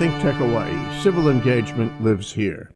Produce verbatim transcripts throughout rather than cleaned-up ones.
Think Tech Hawaii. Civil engagement lives here.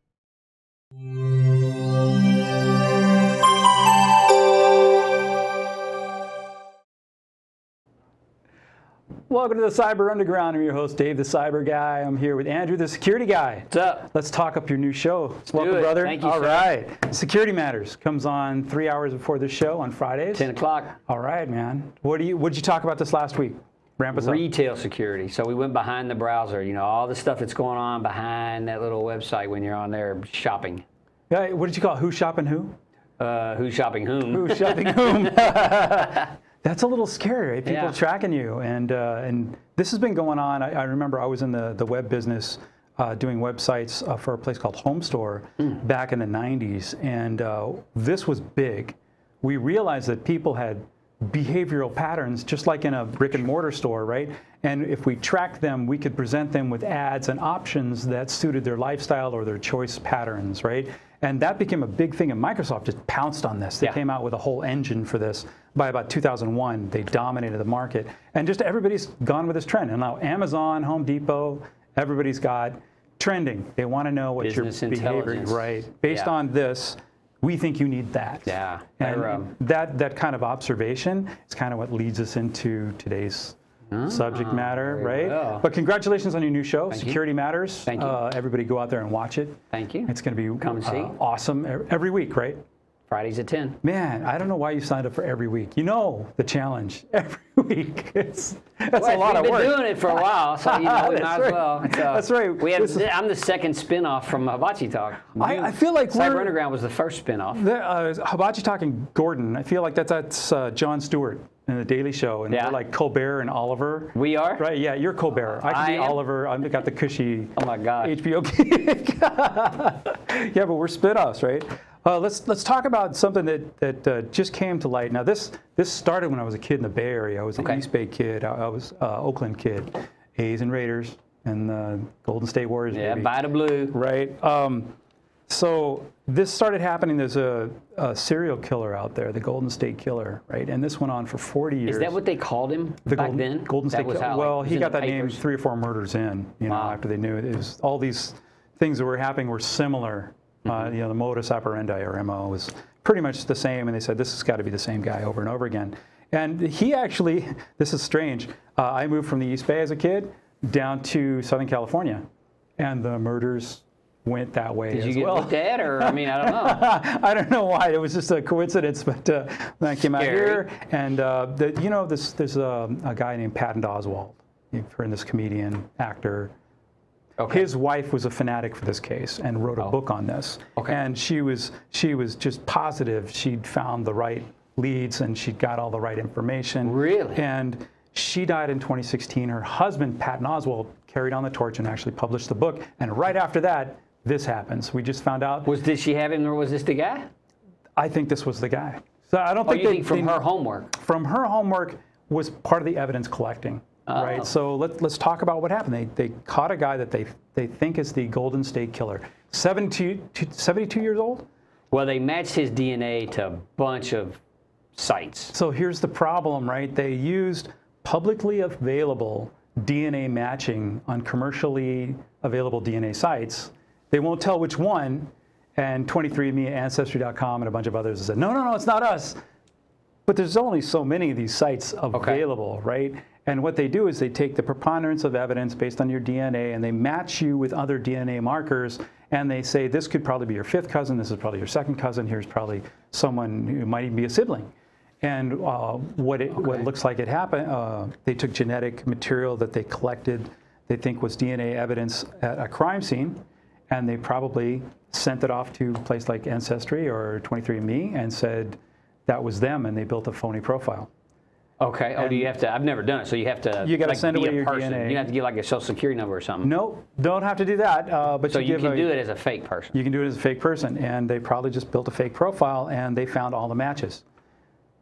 Welcome to the Cyber Underground. I'm your host, Dave the Cyber Guy. I'm here with Andrew the Security Guy. What's up? Let's talk up your new show. Let's Welcome, brother. Thank you, All sir. right. Security Matters comes on three hours before this show on Fridays. ten o'clock. All right, man. What do you? What did you talk about this last week? Ramp us up. Retail security. So we went behind the browser. You know, all the stuff that's going on behind that little website when you're on there shopping. Yeah. What did you call it? Who's shopping who? Uh, who's shopping whom? Who's shopping whom? That's a little scary, right? People yeah. tracking you, and uh, and this has been going on. I, I remember I was in the the web business, uh, doing websites uh, for a place called Home Store mm. back in the nineties, and uh, this was big. We realized that people had behavioral patterns, just like in a brick and mortar store, right? And if we tracked them, we could present them with ads and options that suited their lifestyle or their choice patterns, right? And that became a big thing, and Microsoft just pounced on this. They yeah. came out with a whole engine for this. By about two thousand one, they dominated the market. And just everybody's gone with this trend. And now Amazon, Home Depot, everybody's got trending. They want to know what Business your behavior is, right? Based yeah. on this, we think you need that. Yeah. And um, that, that kind of observation is kind of what leads us into today's oh, subject matter, right? Well. But congratulations on your new show, Thank Security you. Matters. Thank you. Uh, everybody go out there and watch it. Thank you. It's going to be Come uh, see. awesome every week, right? Fridays at ten. Man, I don't know why you signed up for every week. You know the challenge every week. It's, that's well, a lot of work. We've been doing it for a while, so you know we might right. as well. So that's right. We had, is, I'm the second spinoff from Hibachi Talk. I, I feel like Cyber Underground was the first spinoff. The, uh, Hibachi Talk and Gordon. I feel like that's that's uh, Jon Stewart in The Daily Show, and yeah. we're like Colbert and Oliver. We are? Right, yeah, you're Colbert. I can I be am. Oliver. I've got the cushy oh my God. H B O gig. Yeah, but we're spinoffs, right? Uh, let's let's talk about something that that uh, just came to light. Now this this started when I was a kid in the Bay Area. I was an okay. East Bay kid. I, I was uh, Oakland kid. A's and Raiders and the Golden State Warriors. Yeah, by the blue. Right. Um, so this started happening. There's a, a serial killer out there, the Golden State Killer, right? And this went on for forty years. Is that what they called him the back Golden, then? Golden State Killer. Like, well, he got that papers. name three or four murders in. You know, wow. after they knew it, it was, all these things that were happening were similar. Uh, you know, the modus operandi or M O was pretty much the same, and they said this has got to be the same guy over and over again. And he actually, this is strange, uh, I moved from the East Bay as a kid down to Southern California, and the murders went that way. Did you get looked at, or I mean, I don't know. I don't know why. It was just a coincidence, but uh, when I came out here, and uh, the, you know, this, there's a, a guy named Patton Oswalt. You've heard this comedian, actor. Okay. His wife was a fanatic for this case and wrote a oh. book on this. Okay. And she was she was just positive she'd found the right leads and she'd got all the right information. Really? And she died in twenty sixteen. Her husband, Patton Oswalt, carried on the torch and actually published the book. And right after that, this happens. We just found out. Was did she have him, or was this the guy? I think this was the guy. So I don't oh, think you they, think from they, her homework. From her homework was part of the evidence collecting. Uh-oh. Right, so let, let's talk about what happened. They, they caught a guy that they, they think is the Golden State Killer. seventy-two years old? Well, they matched his D N A to a bunch of sites. So here's the problem, right? They used publicly available D N A matching on commercially available D N A sites. They won't tell which one, and twenty-three and me, Ancestry dot com, and a bunch of others said, no, no, no, it's not us. But there's only so many of these sites available, okay. right? And what they do is they take the preponderance of evidence based on your D N A, and they match you with other D N A markers, and they say, this could probably be your fifth cousin, this is probably your second cousin, here's probably someone who might even be a sibling. And uh, what, it, okay. what it looks like it happened, uh, they took genetic material that they collected, they think was D N A evidence at a crime scene, and they probably sent it off to a place like Ancestry or twenty-three and me and said that was them, and they built a phony profile. Okay. Oh, and do you have to? I've never done it, so you have to. You got to like, send away your person. D N A. You have to get like a social security number or something. Nope, don't have to do that. Uh, but so you, you can a, do it as a fake person. You can do it as a fake person, and they probably just built a fake profile, and they found all the matches.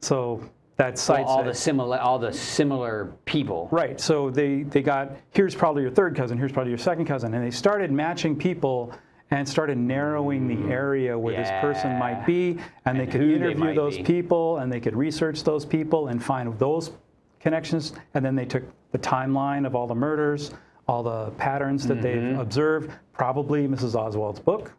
So that site. So all the similar, all the similar people. Right. So they they got here's probably your third cousin, here's probably your second cousin, and they started matching people. And started narrowing the area where yeah. this person might be, and, and they could interview they those be. people, and they could research those people and find those connections, and then they took the timeline of all the murders, all the patterns that mm-hmm. they've observed, probably Missus Oswald's book.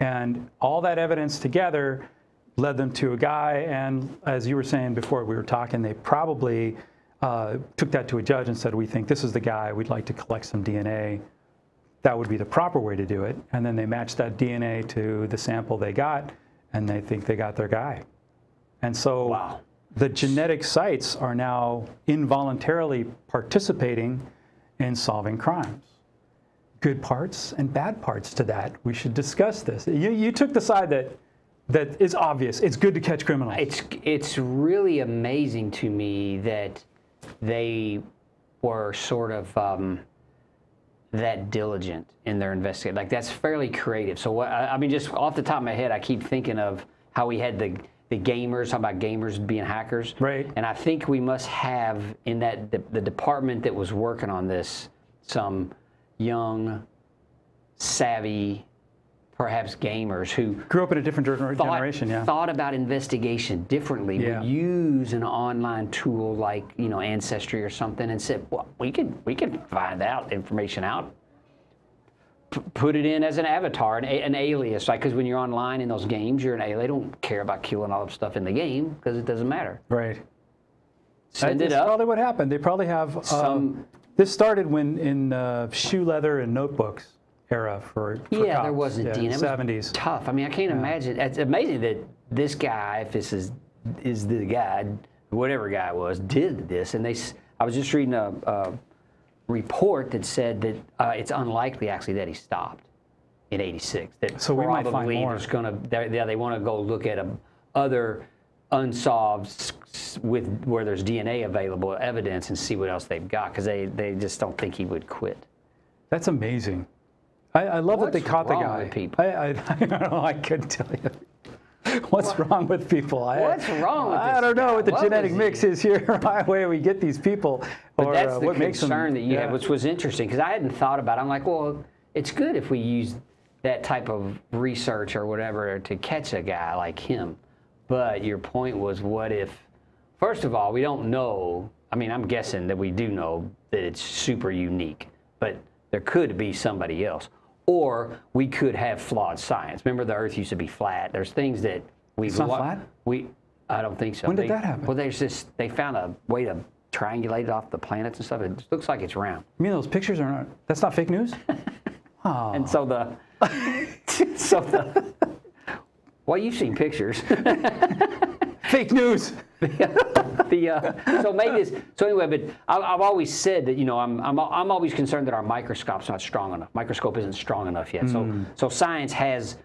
And all that evidence together led them to a guy, and as you were saying before we were talking, they probably uh, took that to a judge and said, we think this is the guy, we'd like to collect some D N A. That would be the proper way to do it. And then they matched that D N A to the sample they got, and they think they got their guy. And so wow. the genetic sites are now involuntarily participating in solving crimes. Good parts and bad parts to that. We should discuss this. You, you took the side that that is obvious. It's good to catch criminals. It's, it's really amazing to me that they were sort of um, that diligent in their investigation. Like, that's fairly creative. So, what, I, I mean, just off the top of my head, I keep thinking of how we had the, the gamers, talking about gamers being hackers. Right. And I think we must have in that the, the department that was working on this some young, savvy, perhaps gamers who grew up in a different gener thought, generation, yeah. thought about investigation differently, yeah. would use an online tool like, you know, Ancestry or something, and said, well, we could we could find out information out, P put it in as an avatar, an, an alias, like, because when you're online in those games, you're an alias. They don't care about killing all the stuff in the game because it doesn't matter. Right. Send That's it up. Probably what happened. They probably have um, some. This started when in uh, shoe leather and notebooks era for, for yeah, cops. There wasn't yeah, D N A. seventies. Was tough. I mean, I can't yeah. imagine. It's amazing that this guy, if this is is the guy, whatever guy was, did this. And they, I was just reading a, a report that said that uh, it's unlikely actually that he stopped in eighty-six. That so we might find more. There's gonna, they, they want to go look at a, other unsolved with where there's D N A available evidence and see what else they've got, because they, they just don't think he would quit. That's amazing. I, I love What's that they caught the guy. With people? I, I, I don't know. I couldn't tell you. What's what? wrong with people? I, What's wrong with I, this I don't know guy? what the what genetic mix is here, where we get these people. But or, that's uh, the what concern them, that you yeah. had, which was interesting, because I hadn't thought about it. I'm like, well, it's good if we use that type of research or whatever to catch a guy like him. But your point was, what if, first of all, we don't know. I mean, I'm guessing that we do know that it's super unique, but there could be somebody else. Or we could have flawed science. Remember, the Earth used to be flat. There's things that we've— It's not flat? We, I don't think so. When did they, that happen? Well, there's this, they found a way to triangulate it off the planets and stuff. It looks like it's round. You mean those pictures are not, that's not fake news? Oh. And so the, so the, well, you've seen pictures. Fake news. the, the, uh, so maybe this. So anyway, but I, I've always said that, you know, I'm, I'm I'm always concerned that our microscope's not strong enough. Microscope isn't strong enough yet. Mm. So so science has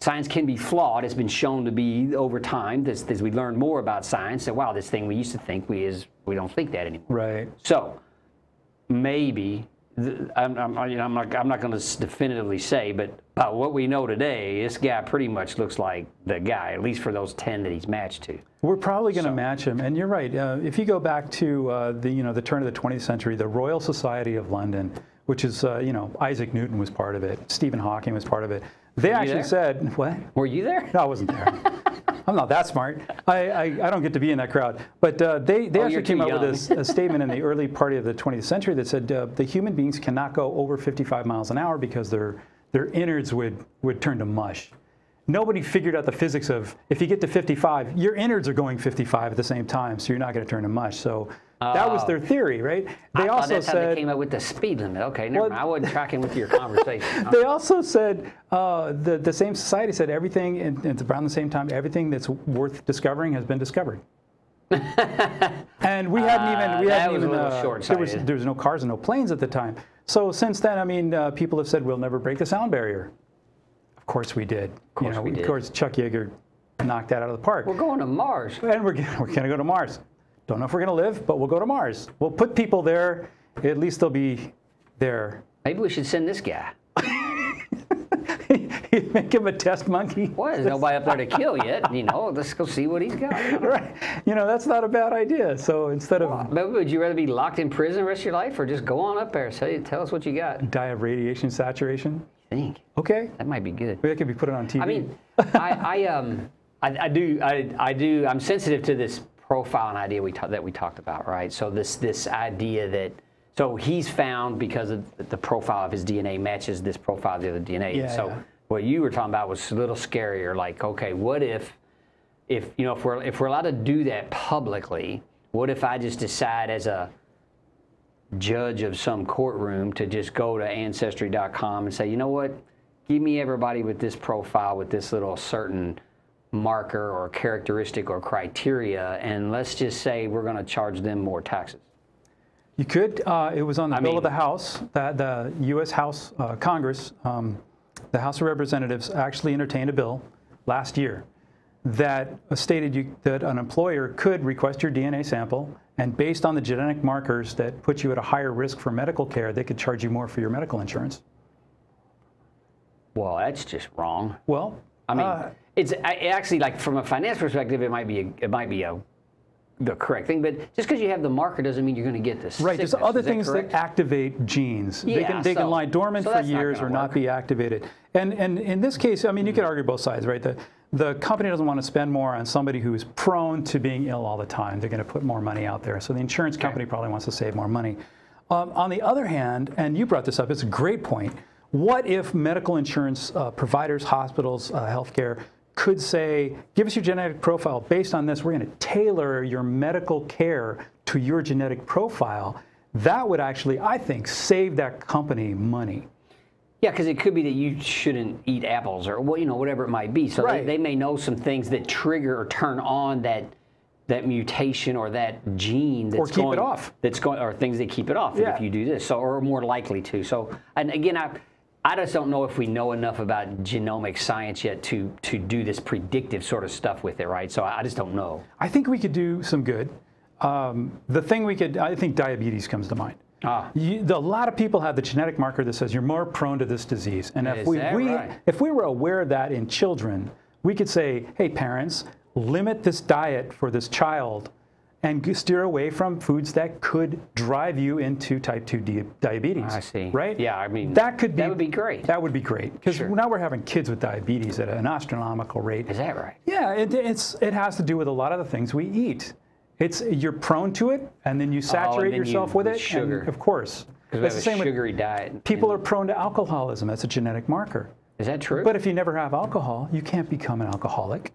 science can be flawed. It's been shown to be over time. This as we learn more about science, that wow, this thing we used to think we is we don't think that anymore. Right. So maybe. I'm, I'm, I'm not, I'm not going to definitively say, but by what we know today, this guy pretty much looks like the guy, at least for those ten that he's matched to. We're probably going to so. match him, and you're right. Uh, if you go back to uh, the, you know, the turn of the twentieth century, the Royal Society of London, which is, uh, you know, Isaac Newton was part of it, Stephen Hawking was part of it. They actually there? said, what? Were you there? No, I wasn't there. I'm not that smart. I, I, I don't get to be in that crowd. But uh, they, they oh, actually came young. up with a, a statement in the early part of the twentieth century that said uh, the human beings cannot go over fifty-five miles an hour because their, their innards would, would turn to mush. Nobody figured out the physics of, if you get to fifty-five, your innards are going fifty-five at the same time, so you're not going to turn to mush. So uh, that was their theory, right? They I also that's said, how they came up with the speed limit. Okay, never well, mind. I wasn't tracking with your conversation. They also said, uh, the, the same society said everything, and it's around the same time, everything that's worth discovering has been discovered. And we hadn't even, we uh, hadn't even, uh, there, was, there was no cars and no planes at the time. So since then, I mean, uh, people have said, we'll never break the sound barrier. Of course we did. Of course, you know, we did. Of course, Chuck Yeager knocked that out of the park. We're going to Mars. And we're, we're going to go to Mars. Don't know if we're going to live, but we'll go to Mars. We'll put people there. At least they'll be there. Maybe we should send this guy. Make him a test monkey. What? There's nobody up there to kill yet. You know, let's go see what he's got. Right. You know, that's not a bad idea. So instead well, of... Maybe would you rather be locked in prison the rest of your life, or just go on up there? Tell, you, tell us what you got. Die of radiation saturation? Think. Okay. That might be good. That could be put on T V. I mean, I, I um, I, I do, I, I do. I'm sensitive to this profile and idea we that we talked about, right? So this this idea that So he's found because of the profile of his D N A matches this profile of the other D N A. Yeah, so yeah. what you were talking about was a little scarier. Like, okay, what if, if you know, if we're if we're allowed to do that publicly, what if I just decide as a judge of some courtroom to just go to Ancestry dot com and say, you know what, give me everybody with this profile, with this little certain marker or characteristic or criteria, and let's just say we're going to charge them more taxes. You could. Uh, it was on the I bill mean, of the House that the U S House uh, Congress, um, the House of Representatives, actually entertained a bill last year that stated you, that an employer could request your D N A sample, and based on the genetic markers that put you at a higher risk for medical care, they could charge you more for your medical insurance. Well, that's just wrong. Well, I mean, uh, it's I, actually like from a finance perspective, it might be a, it might be a. the correct thing, but just because you have the marker doesn't mean you're going to get this. Right, sickness. There's other that things correct? that activate genes. Yeah, they can, they so, can lie dormant so for years not or work. not be activated. And and in this case, I mean, you mm-hmm. could argue both sides, right? The the company doesn't want to spend more on somebody who is prone to being ill all the time. They're going to put more money out there. So the insurance company okay. probably wants to save more money. Um, on the other hand, and you brought this up, it's a great point. What if medical insurance uh, providers, hospitals, uh, healthcare, could say, give us your genetic profile. Based on this, we're going to tailor your medical care to your genetic profile. That would actually, I think, save that company money. Yeah, because it could be that you shouldn't eat apples or well, you know, whatever it might be. So right. they, they may know some things that trigger or turn on that that mutation or that gene that's or keep going, it off. That's going or things that keep it off yeah. if you do this. So or more likely to. So and again, I. I just don't know if we know enough about genomic science yet to, to do this predictive sort of stuff with it, right? So I just don't know. I think we could do some good. Um, the thing we could, I think diabetes comes to mind. Ah. You, the, a lot of people have the genetic marker that says you're more prone to this disease. And if we, we, right? if we were aware of that in children, we could say, hey, parents, limit this diet for this child and steer away from foods that could drive you into type two diabetes. I see. Right? Yeah, I mean, that could be, that would be great. That would be great. Because sure. now we're having kids with diabetes at an astronomical rate. Is that right? Yeah, it, it's, it has to do with a lot of the things we eat. It's, you're prone to it, and then you saturate oh, and then yourself you, with it. Sugar. And of course. Because we have the same a sugary with, diet. People are prone to alcoholism. That's a genetic marker. Is that true? But if you never have alcohol, you can't become an alcoholic.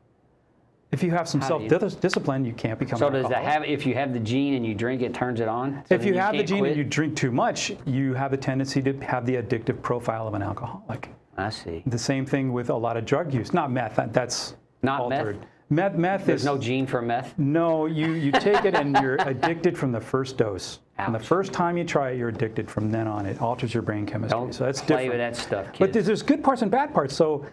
If you have some self-discipline, you can't become. So does that have? If you have the gene and you drink, it turns it on. If you have the gene and you drink too much, you have a tendency to have the addictive profile of an alcoholic. I see. The same thing with a lot of drug use. Not meth. That's not altered. Meth. Meth is. There's no gene for meth. No, you you take it and you're addicted from the first dose. Ouch. And the first time you try it, you're addicted. From then on, it alters your brain chemistry. Don't so that's play different. with that stuff, kids. But there's, there's good parts and bad parts. So.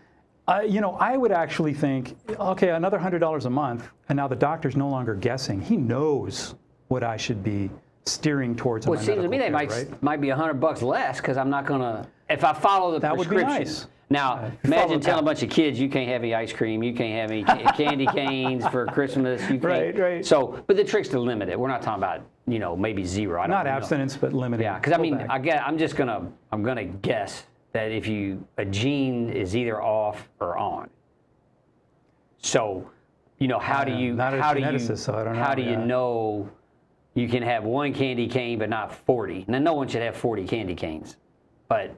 Uh, you know, I would actually think, okay, another one hundred dollars a month, and now the doctor's no longer guessing. He knows what I should be steering towards. Well, it seems to me they might right? might be one hundred bucks less because I'm not going to, if I follow the that prescription. That would be nice. Now, uh, imagine telling a bunch of kids, you can't have any ice cream, you can't have any ca candy canes for Christmas. You can't. Right, right. So, but the trick's to limit it. We're not talking about, you know, maybe zero. I don't Not know. abstinence, but limiting. Yeah, because I mean, I guess, I'm just going to, I'm going to guess. That if you, a gene is either off or on. So, you know, how do you, how do you, so I don't know, how do yeah. you know you can have one candy cane but not forty? Now, no one should have forty candy canes, but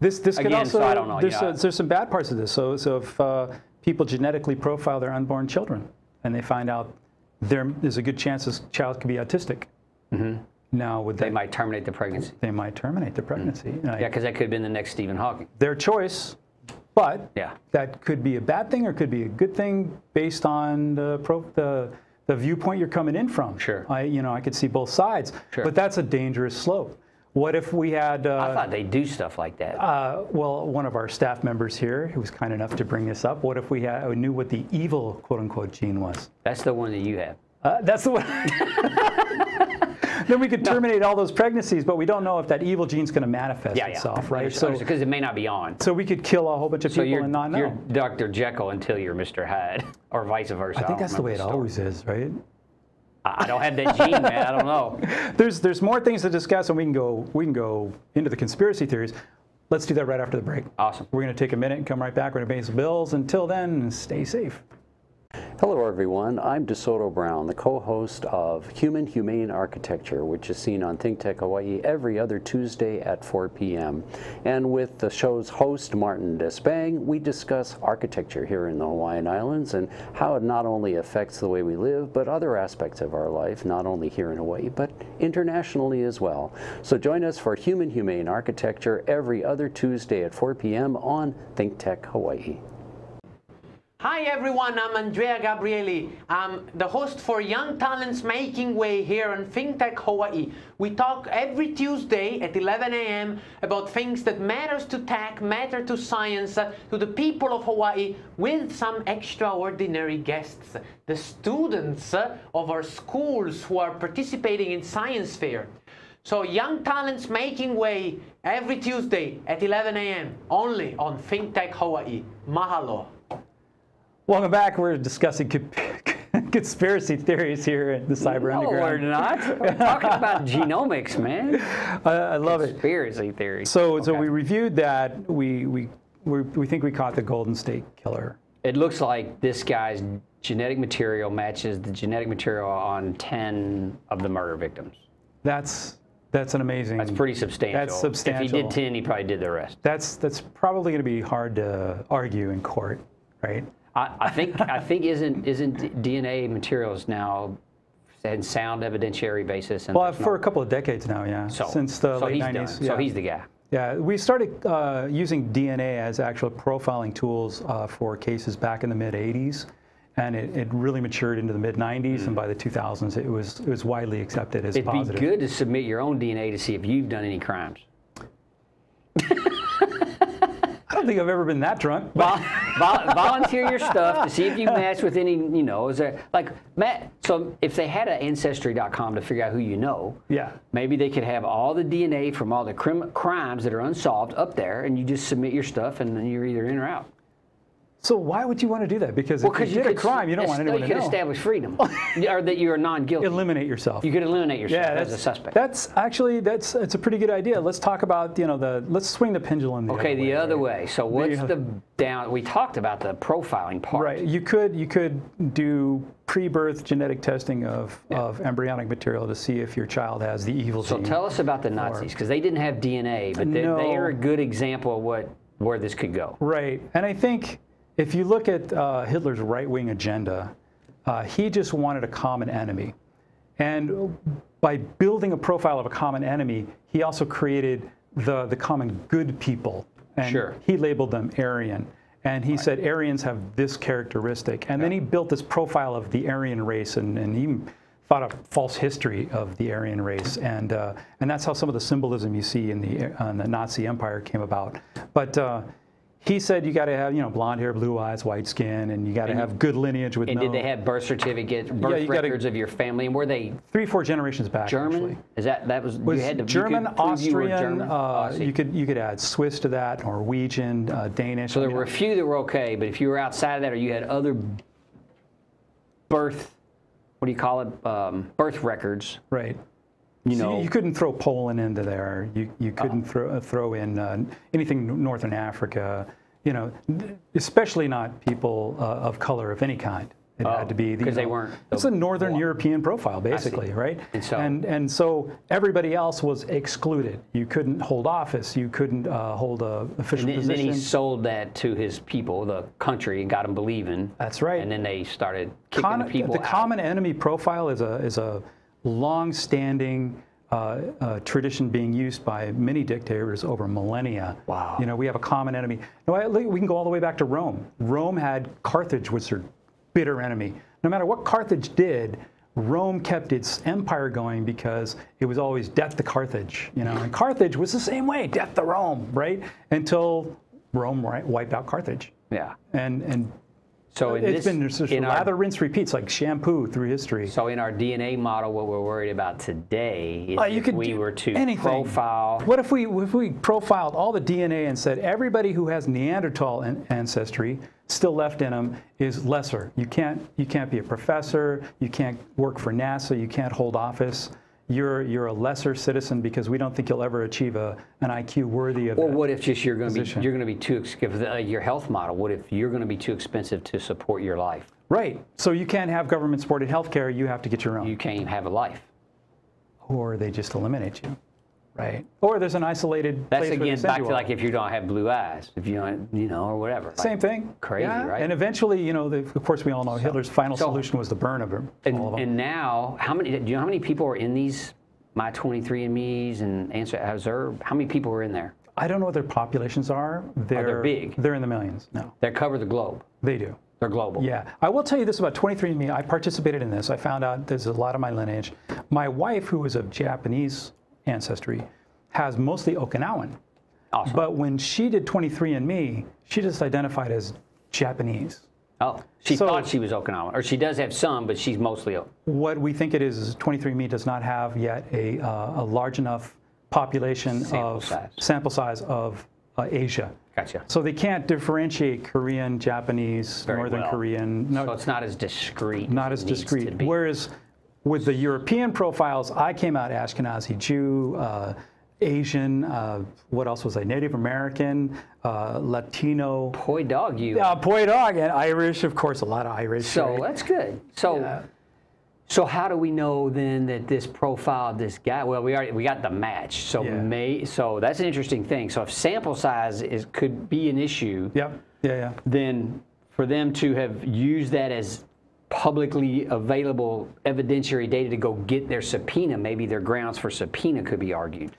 this this again, could also so I don't know. There's, you know, a, there's some bad parts of this. So, so if uh, people genetically profile their unborn children and they find out there, there's a good chance this child could be autistic. Mm-hmm. Now, would they, they might terminate the pregnancy. They might terminate the pregnancy. Mm. Now, yeah, because that could have been the next Stephen Hawking. Their choice, but yeah. that could be a bad thing or could be a good thing based on the pro the, the viewpoint you're coming in from. Sure. I, you know, I could see both sides, sure. but that's a dangerous slope. What if we had... Uh, I thought they do stuff like that. Uh, well, one of our staff members here, who was kind enough to bring this up, what if we had, knew what the evil, quote-unquote, gene was? That's the one that you have. Uh, that's the one. Then we could terminate no. all those pregnancies, but we don't know if that evil gene's going to manifest yeah, itself, yeah. right? So because it may not be on. So we could kill a whole bunch of so people you're, and not know. You're Doctor Jekyll until you're Mister Hyde, or vice versa. I think I that's the way it story. always is, right? I don't have that gene, man. I don't know. There's there's more things to discuss, and we can go we can go into the conspiracy theories. Let's do that right after the break. Awesome. We're going to take a minute and come right back. We're going to pay some bills. Until then, stay safe. Hello everyone, I'm DeSoto Brown, the co-host of Human Humane Architecture, which is seen on Think Tech Hawaii every other Tuesday at four p m And with the show's host, Martin Despang, we discuss architecture here in the Hawaiian Islands and how it not only affects the way we live, but other aspects of our life, not only here in Hawaii, but internationally as well. So join us for Human Humane Architecture every other Tuesday at four p m on Think Tech Hawaii. Hi everyone, I'm Andrea Gabrielli. I'm the host for Young Talents Making Way here on Think Tech Hawaii. We talk every Tuesday at eleven a m about things that matters to tech, matter to science, uh, to the people of Hawaii, with some extraordinary guests, the students uh, of our schools who are participating in science fair. So Young Talents Making Way every Tuesday at eleven a m only on Think Tech Hawaii. Mahalo. Welcome back. We're discussing conspiracy theories here at the Cyber Underground. No, we're not. We're talking about genomics, man. I, I love conspiracy it. Conspiracy theories. So, okay. so we reviewed that. We we we think we caught the Golden State Killer. It looks like this guy's genetic material matches the genetic material on ten of the murder victims. That's that's an amazing. That's pretty substantial. That's substantial. If he did ten, he probably did the rest. That's that's probably going to be hard to argue in court, right? I, I think I think isn't isn't D N A materials now in sound evidentiary basis. And well, for a couple of decades now, yeah, so, since the so late nineties. Yeah. So he's the guy. Yeah, we started uh, using D N A as actual profiling tools uh, for cases back in the mid eighties, and it, it really matured into the mid nineties, mm. and by the two thousands, it was it was widely accepted as It'd positive. It'd be good to submit your own D N A to see if you've done any crimes. I don't think I've ever been that drunk. Vol volunteer your stuff to see if you match with any, you know, is there, like, Matt, so if they had an Ancestry dot com to figure out who you know, yeah, maybe they could have all the D N A from all the crim crimes that are unsolved up there, and you just submit your stuff, and then you're either in or out. So why would you want to do that? Because well, if you, you did a crime, you don't want anyone to know. You could establish freedom, or that you are non-guilty. Eliminate yourself. You could eliminate yourself yeah, as a suspect. That's actually that's it's a pretty good idea. Let's talk about you know the let's swing the pendulum. The okay, other the way, other right? way. So what's the, the down? We talked about the profiling part. Right. You could you could do pre-birth genetic testing of yeah. of embryonic material to see if your child has the evil gene. So tell us about the Nazis, because they didn't have D N A, but they, no. they are a good example of what where this could go. Right, and I think. If you look at uh, Hitler's right-wing agenda, uh, he just wanted a common enemy. And by building a profile of a common enemy, he also created the, the common good people. And sure. he labeled them Aryan. And he right. said, Aryans have this characteristic. And yeah. then he built this profile of the Aryan race, and, and he thought up false history of the Aryan race. And, uh, and that's how some of the symbolism you see in the, uh, in the Nazi Empire came about. But, uh, he said you got to have, you know, blonde hair, blue eyes, white skin, and you got to have good lineage with no... And did they have birth certificates, birth yeah, records gotta, of your family? And were they... Three, four generations back, German? Actually. Is that... That was... was you had to, German, you Austrian, you, German. Uh, oh, you, could, you could add Swiss to that, Norwegian, uh, Danish. So there were know. a few that were okay, but if you were outside of that or you had other birth... What do you call it? Um, birth records. Right. You know, so you, you couldn't throw Poland into there. You you couldn't uh, throw throw in uh, anything Northern Africa. You know, especially not people uh, of color of any kind. It oh, had to be because the, they weren't. It's the, a Northern well, European profile, basically, right? And so, and and so everybody else was excluded. You couldn't hold office. You couldn't uh, hold a official and then, position. And then he sold that to his people, the country, and got them believing. That's right. And then they started kicking Con the people. The out. common enemy profile is a is a. long-standing uh, uh, tradition being used by many dictators over millennia. Wow. You know, we have a common enemy. No, I, we can go all the way back to Rome. Rome had Carthage was their bitter enemy. No matter what Carthage did, Rome kept its empire going because it was always death to Carthage. You know, and Carthage was the same way, death to Rome, right? Until Rome right, wiped out Carthage. Yeah. And and. So in it's this, been just in lather, our, rinse, repeats like shampoo through history. So in our D N A model, what we're worried about today is uh, you if could we were to anything. profile. What if we if we profiled all the D N A and said everybody who has Neanderthal an ancestry still left in them is lesser. You can't you can't be a professor. You can't work for NASA. You can't hold office. You're you're a lesser citizen because we don't think you'll ever achieve a an I Q worthy of. Or what if just you're going to be you're going to be too uh, your health model? What if you're going to be too expensive to support your life? Right. So you can't have government-supported health care. You have to get your own. You can't have a life. Or they just eliminate you. Right. Or there's an isolated That's place again back to like if you don't have blue eyes, if you don't, you know, or whatever. Like, same thing. Crazy, yeah. right? And eventually, you know, the, of course, we all know so, Hitler's final so, solution was the burn of them. And, all of them. and now, how many? Do you know how many people are in these My twenty-three and me's and Ancestry? How many people are in there? I don't know what their populations are. They're, are they're big. They're in the millions. No. They cover the globe. They do. They're global. Yeah. I will tell you this about twenty-three and me. I participated in this. I found out there's a lot of my lineage. My wife, who is of Japanese ancestry, has mostly Okinawan. Awesome. But when she did twenty-three and me, she just identified as Japanese. Oh, she so, thought she was Okinawan. Or she does have some, but she's mostly Okinawan. What we think it is is twenty-three and me does not have yet a, uh, a large enough population sample of size. sample size of uh, Asia. Gotcha. So they can't differentiate Korean, Japanese, Very Northern well. Korean. No, so it's not as discrete. Not as, as discrete. Whereas with the European profiles, I came out Ashkenazi Jew, uh, Asian, uh, what else was I? Native American, uh, Latino. Poi dog you. Yeah, poi dog and Irish, of course, a lot of Irish. So right? that's good. So. Yeah. So how do we know then that this profile, this guy? Well, we already we got the match. So yeah. may so that's an interesting thing. So if sample size is could be an issue, yep. yeah, yeah. Then for them to have used that as publicly available evidentiary data to go get their subpoena, maybe their grounds for subpoena could be argued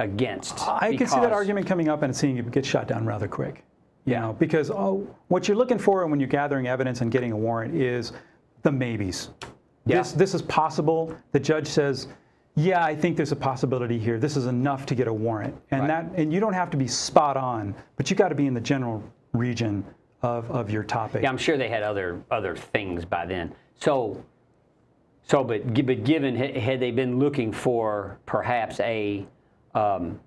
against. I could see that argument coming up and seeing it get shot down rather quick. You yeah. know, because oh, what you're looking for when you're gathering evidence and getting a warrant is the maybes. Yeah. This, this is possible. The judge says, yeah, I think there's a possibility here. This is enough to get a warrant. And right. that, and you don't have to be spot on, but you got to be in the general region of, of your topic. Yeah, I'm sure they had other other things by then. So, so but, but given, had they been looking for perhaps a um,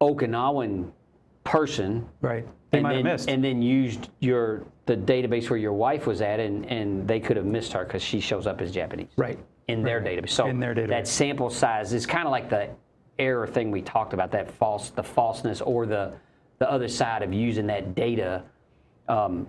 Okinawan person, right? They and might then, have missed. And then used your the database where your wife was at, and, and they could have missed her because she shows up as Japanese. Right. In their right. database. So in their database. That sample size is kind of like the error thing we talked about, that false, the falseness or the, the other side of using that data um,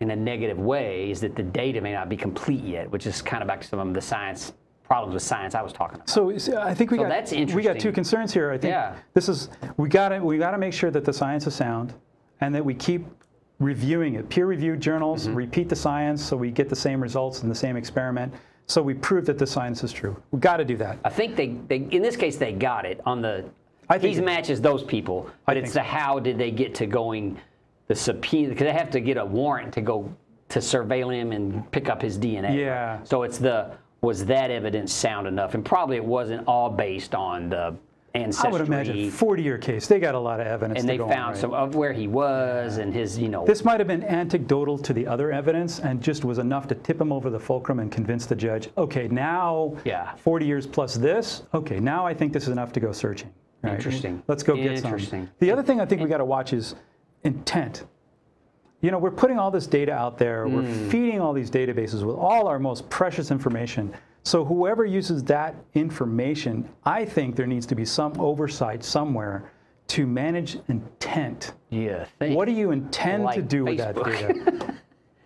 in a negative way is that the data may not be complete yet, which is kind of back to some of the science problems with science I was talking about. So, so I think we so got that's interesting. we got two concerns here. I think yeah. this is we gotta we gotta make sure that the science is sound, and that we keep reviewing it. Peer-reviewed journals, mm-hmm. repeat the science so we get the same results in the same experiment, so we prove that the science is true. We've got to do that. I think they, they in this case, they got it on the, I think these matches those people, but I it's the so. how did they get to going, the subpoena, because they have to get a warrant to go to surveil him and pick up his D N A. Yeah. So it's the, was that evidence sound enough? And probably it wasn't all based on the Ancestry. I would imagine forty-year case. They got a lot of evidence. And they found on, right? some of where he was yeah. and his, you know. This might have been anecdotal to the other evidence and just was enough to tip him over the fulcrum and convince the judge, okay, now yeah. forty years plus this, okay, now I think this is enough to go searching. Right? Interesting. Let's go get some. Interesting. The other thing I think we got to watch is intent. You know, we're putting all this data out there. Mm. We're feeding all these databases with all our most precious information. So whoever uses that information, I think there needs to be some oversight somewhere to manage intent. Yeah. Thanks. What do you intend like to do Facebook. with that data?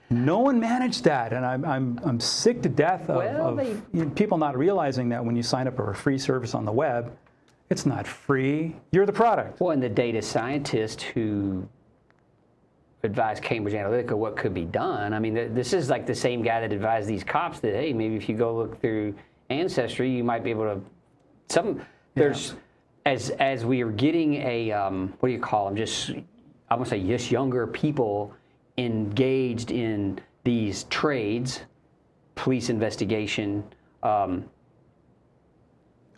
No one managed that, and I'm I'm I'm sick to death of, well, of they... you know, people not realizing that when you sign up for a free service on the web, it's not free. You're the product. Well, and the data scientist who advised Cambridge Analytica what could be done. I mean, th this is like the same guy that advised these cops that, hey, maybe if you go look through Ancestry, you might be able to. Some there's yeah. as as we are getting a um, what do you call them? Just I'm gonna say just younger people engaged in these trades, police investigation. Um,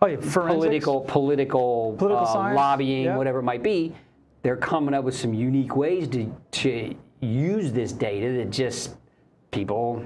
oh, yeah, political political, political uh, lobbying, yeah. whatever it might be. They're coming up with some unique ways to, to use this data that just people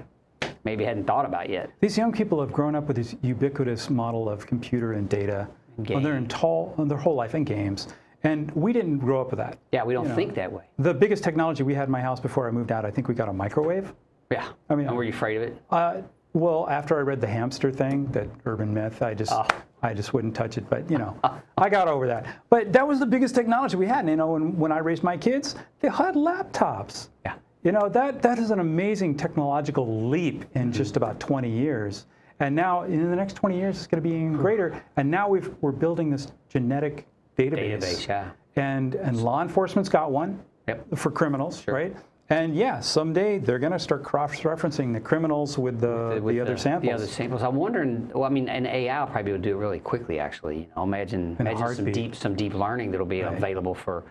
maybe hadn't thought about yet. These young people have grown up with this ubiquitous model of computer and data on their, entall, on their whole life and games. And we didn't grow up with that. Yeah, we don't you know, think that way. The biggest technology we had in my house before I moved out, I think we got a microwave. Yeah. I mean, and were you afraid of it? Uh, well, after I read the hamster thing, that urban myth, I just... Oh. I just wouldn't touch it, but you know, I got over that. But that was the biggest technology we had, and you know, when, when I raised my kids, they had laptops. Yeah. You know, that, that is an amazing technological leap in mm-hmm. just about twenty years. And now, in the next twenty years, it's going to be even greater. And now we've, we're building this genetic database. Database, yeah. And, and law enforcement's got one yep. for criminals, sure. right? And yeah, someday they're going to start cross-referencing the criminals with the, with the, with the other the, samples. The other samples. I'm wondering. Well, I mean, an A I will probably be able to do it really quickly. Actually, you know, imagine In imagine some deep some deep learning that'll be right. available for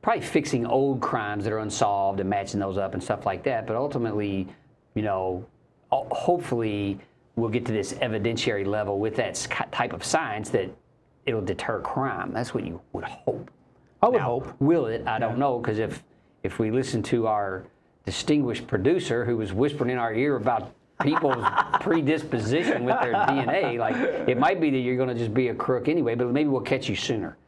probably fixing old crimes that are unsolved and matching those up and stuff like that. But ultimately, you know, hopefully we'll get to this evidentiary level with that type of science that it'll deter crime. That's what you would hope. I would now, hope. Will it? I don't yeah. know, because if If we listen to our distinguished producer who was whispering in our ear about people's predisposition with their D N A, like it might be that you're going to just be a crook anyway, but maybe we'll catch you sooner.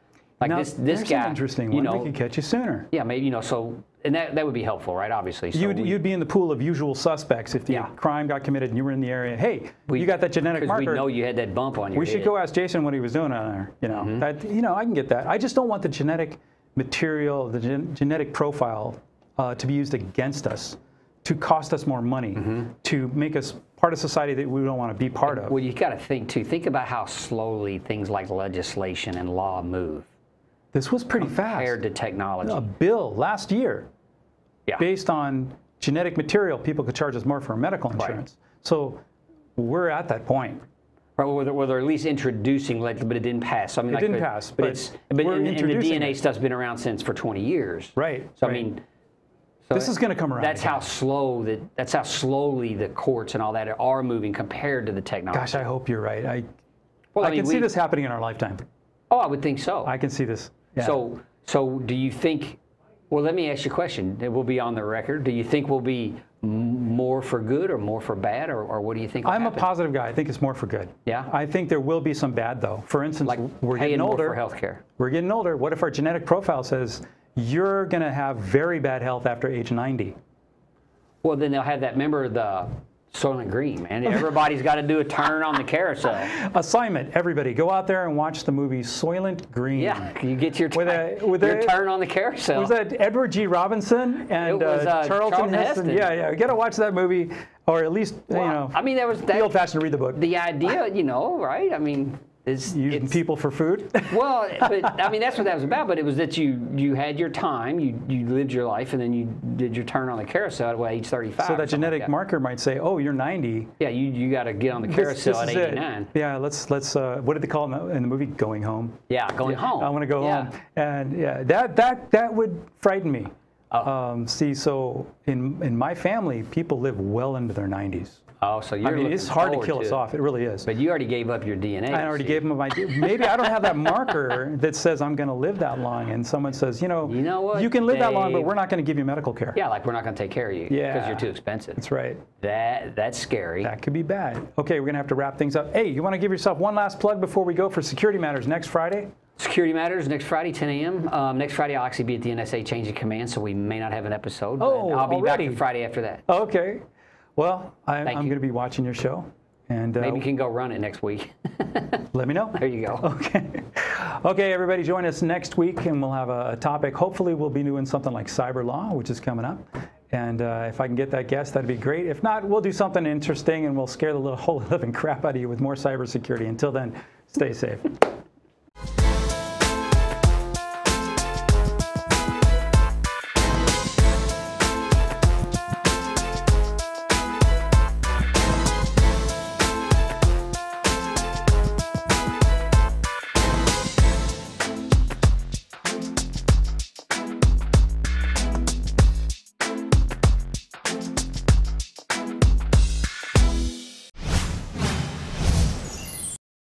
Like now, this, this guy, an interesting one. You know, they could catch you sooner. Yeah, maybe, you know, so, and that, that would be helpful, right, obviously. So you'd, we, you'd be in the pool of usual suspects if the yeah. crime got committed and you were in the area. Hey, we, you got that genetic marker. Because we know you had that bump on your We head. Should go ask Jason what he was doing on there. You know, mm-hmm. that, you know, I can get that. I just don't want the genetic material, the gen genetic profile uh, to be used against us, to cost us more money, mm-hmm. to make us part of society that we don't want to be part of. Well, you got to think, too. Think about how slowly things like legislation and law move. This was pretty compared fast. Compared to technology. A bill last year, yeah. based on genetic material, people could charge us more for medical insurance. Right. So we're at that point. Or whether, whether at least introducing, like, but it didn't pass. So, I mean, it like, didn't but, pass, but, but it's but and, and the D N A it. Stuff's been around since for twenty years. Right. So right. I mean, so this is going to come around. That's again. how slow that. That's how slowly the courts and all that are moving compared to the technology. Gosh, I hope you're right. I, well, I, I mean, can we, see this happening in our lifetime. Oh, I would think so. I can see this. Yeah. So, so do you think? Well, let me ask you a question. It will be on the record. Do you think we'll be more for good or more for bad, or, or what do you think will I'm happen? A positive guy. I think it's more for good. Yeah. I think there will be some bad, though. For instance, like we're getting older. More for healthcare. We're getting older. What if our genetic profile says you're going to have very bad health after age ninety? Well, then they'll have that. Remember the Soylent Green, man. Everybody's got to do a turn on the carousel. Assignment, everybody. Go out there and watch the movie Soylent Green. Yeah, you get your, with a, with your a, turn on the carousel. Was that Edward G. Robinson and was, uh, uh, Tarleton, Tarleton Heston? Heston. Yeah, yeah. You got to watch that movie, or at least, well, you know, I mean, that was that, the old-fashioned read the book. The idea, you know, right? I mean, it's... Using it's, people for food? Well, but, I mean, that's what that was about, but it was that you you had your time, you, you lived your life, and then you did your turn on the carousel at what, age thirty-five. So that genetic like that. marker might say, oh, you're ninety. Yeah, you, you got to get on the carousel this, this at eighty-nine. It. Yeah, let's, let's uh, what did they call it in the, in the movie? Going home. Yeah, going yeah, home. I want to go yeah. home. And yeah, that, that, that would frighten me. Oh. Um, see, so in, in my family, people live well into their nineties. Oh, so you're I mean, it's hard to kill to us it. off. It really is. But you already gave up your D N A. I already see. gave them my D N A. Maybe I don't have that marker that says I'm going to live that long, and someone says, you know, you, know what, you can live Dave, that long, but we're not going to give you medical care. Yeah, like we're not going to take care of you because yeah. you're too expensive. That's right. That That's scary. That could be bad. Okay, we're going to have to wrap things up. Hey, you want to give yourself one last plug before we go for Security Matters next Friday? Security Matters next Friday, ten A M Um, next Friday, I'll actually be at the N S A Change of Command, so we may not have an episode. Oh, I'll be already? back the Friday after that. Okay. Well, I, I'm going to be watching your show. And, uh, maybe you can go run it next week. Let me know. There you go. Okay. Okay, everybody, join us next week, and we'll have a, a topic. Hopefully, we'll be doing something like cyber law, which is coming up. And uh, if I can get that guest, that'd be great. If not, we'll do something interesting, and we'll scare the little, whole living crap out of you with more cybersecurity. Until then, stay safe.